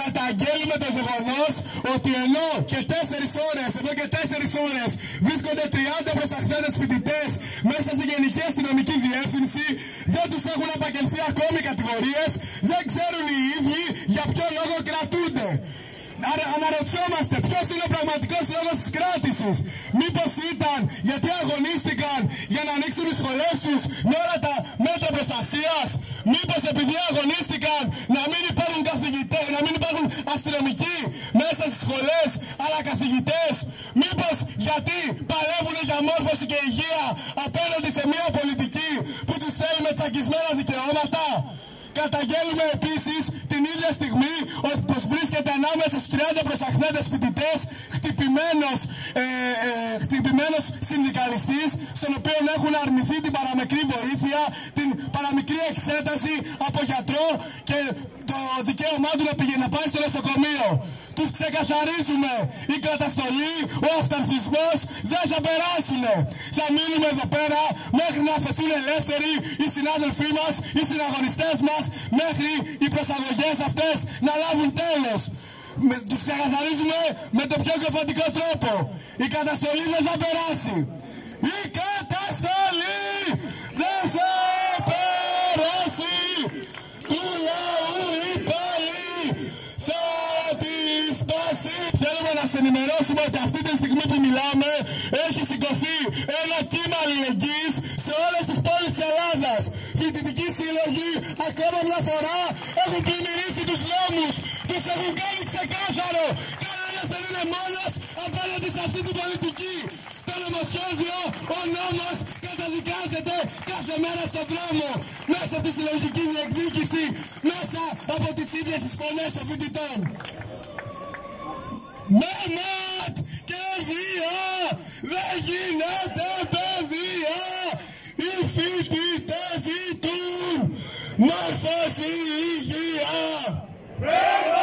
καταγγέλνουμε το γεγονός ότι ενώ και 4 ώρες, εδώ και 4 ώρες βρίσκονται 30 προσαχθένες φοιτητές μέσα στη Γενική Αστυνομική Διεύθυνση, δεν τους έχουν απαγγελθεί ακόμη κατηγορίες, δεν ξέρουν οι ίδιοι για ποιο λόγο κρατούνται. Αναρωτιόμαστε ποιος είναι ο πραγματικός λόγος της κράτησης. Μήπως ήταν γιατί αγωνίστηκαν για να ανοίξουν οι σχολές τους με όλα τα μέτρα προστασίας. Μήπως επειδή αγωνίστηκαν να μην υπάρχουν καθηγητές, να μην υπάρχουν αστυνομικοί μέσα στις σχολές, αλλά καθηγητές. Μήπως γιατί παλεύουν για μόρφωση και υγεία απέναντι σε μια πολιτική που τους θέλει με τσακισμένα δικαιώματα. Καταγγέλνουμε επίσης την ίδια στιγμή ότι βρίσκεται ανάμεσα στους 30 προσαχθέντες φοιτητές χτυπημένος συνδικαλιστής, στον οποίο έχουν αρνηθεί την παραμικρή βοήθεια, την παραμικρή εξέταση από γιατρό και το δικαίωμά του να πάει στο νοσοκομείο. Τους ξεκαθαρίζουμε, η καταστολή, ο αυταρχισμός δεν θα περάσουν. Θα μείνουμε εδώ πέρα μέχρι να αφαιθούν ελεύθεροι οι συνάδελφοί μας, οι συναγωνιστές μας, μέχρι οι προσαγωγές αυτές να λάβουν τέλος. Τους ξεκαθαρίζουμε με τον πιο κεφατικό τρόπο. Η καταστολή δεν θα περάσει. Η καταστολή δεν θα περάσει. Του λαού υπάλληλοι θα τη σπάσει. Θέλουμε να σας ενημερώσουμε ότι αυτή τη στιγμή που μιλάμε έχει σηκωθεί ένα κύμα αλληλεγγύης σε όλες τις πόλεις της Ελλάδας. Φοιτητικοί σύλλογοι ακόμα μια φορά έχουν πλημμυρίσει τους νόμους. Τους έχουν κάνει ξεκάθαρο. Κανένας δεν είναι μόνος απέναντι σε αυτή την πολιτική. Το νομοσχέδιο, ο νόμος καταδικάζεται κάθε μέρα στο δρόμο. Μέσα από τη συλλογική διεκδίκηση, μέσα από τις ίδιες τις φωνές των φοιτητών. Μαμάτ και βία, δεν γίνεται παιδεία. Οι φοιτητές ζητούν μόρφωση υγεία.